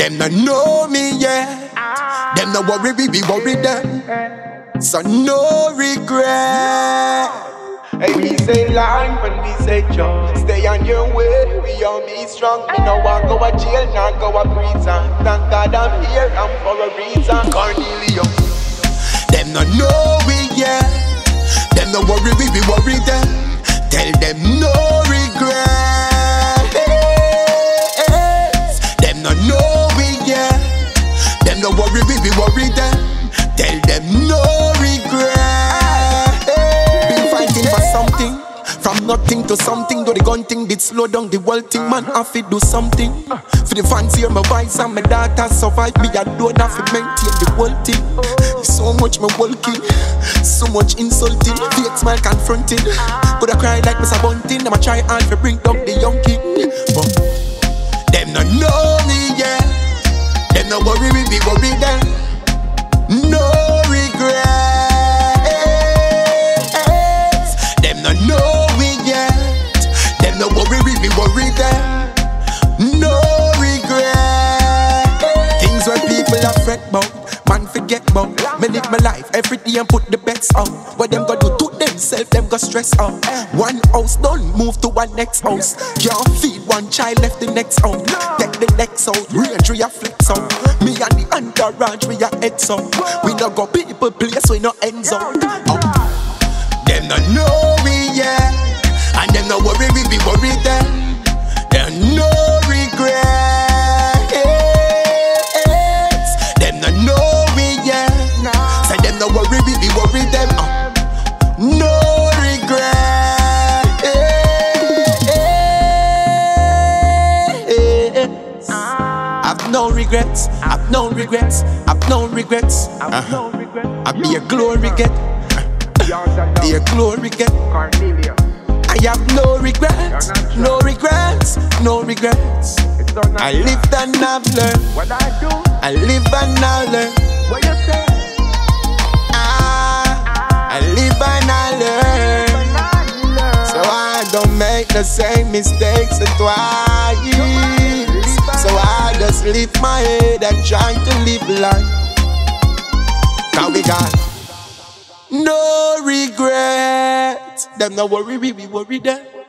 Them no know me, yeah. Them no worry, we be worried them. So no regret. Hey, we say line when we say jump. Stay on your way, we all be strong. We no want go a jail, not go a prison. Thank God I'm here, I'm for a reason. Cornelius. Them no know we, yeah. Them no worry, we be worried them. Tell them no regrets. Them no know we, yeah. Them no worry, we be worried them. Tell them no regrets. From nothing to something, though the gun thing did slow down the world thing. Man, I fit do something. For the fans here, my voice and my daughter survive me. I don't have to maintain the world thing. So much my walking, so much insulting. Fake smile confronting. Could I cry like Mr. Bunting? I'ma try hard to bring down the young king. But them no know me, yeah. Them no worry me, we worry them. No regret. No worry, we be worried them. No regret. Things where people are fret about, man forget about. Me live my life every day and put the bets on. What them gonna do to themselves, them gonna stress out. One house done, move to one next house. Can't feed one child, left the next out. Take the next out, range we a flex out. Me and the underage, we a heads up. We no go people place, we no end zone. Them no know me, yeah. And them no worry, we be worried them. Them no regrets. Them no know we, yeah. Say them no worry, we be worried them. No regrets. I've no regrets. I've no regrets. I've no regrets. I've no regrets. I be a glory get. Be a glory get. Cornelia. I have no regrets, sure. No regrets, no regrets. I lived and I've learned. What I do, I live and I learn. What you say? I live and I learn. So I don't make the same mistakes twice. So I just lift my head and try to live life. Now we got no regret. Them no worry, we worry them.